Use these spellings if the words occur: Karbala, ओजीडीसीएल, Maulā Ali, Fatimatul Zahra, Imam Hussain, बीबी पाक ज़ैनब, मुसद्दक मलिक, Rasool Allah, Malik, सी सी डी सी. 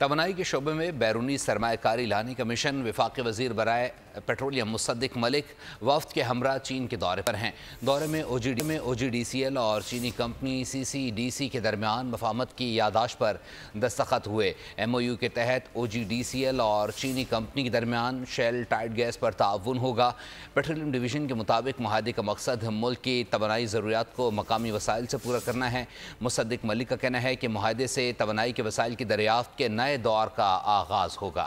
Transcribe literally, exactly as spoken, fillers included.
तोानाई के शोबे में बैरूनी सरमाकारी लाने का मिशन। वफाक़ी वज़ीर बराए पेट्रोलियम मुसद्दक मलिक वफ़्द के हमरा चीन के दौरे पर हैं। दौरे में ओजीडी में ओजीडीसीएल और चीनी कंपनी सी सी डी सी के दरमियान मफाहमत की यादाश्त पर दस्तखत हुए। एमओयू के तहत ओजीडीसीएल और चीनी कंपनी के दरमियान शेल टाइट गैस पर ताउन होगा। पेट्रोलियम डिवीज़न के मुताबिक माहदे का मकसद मुल्क की तवानाई ज़रूरियात को मकामी वसाइल से पूरा करना है। मुसद्दक मलिक का कहना है कि माहदे से तवानाई के वसाइल की दरियाफ्त के नए दौर का आगाज होगा।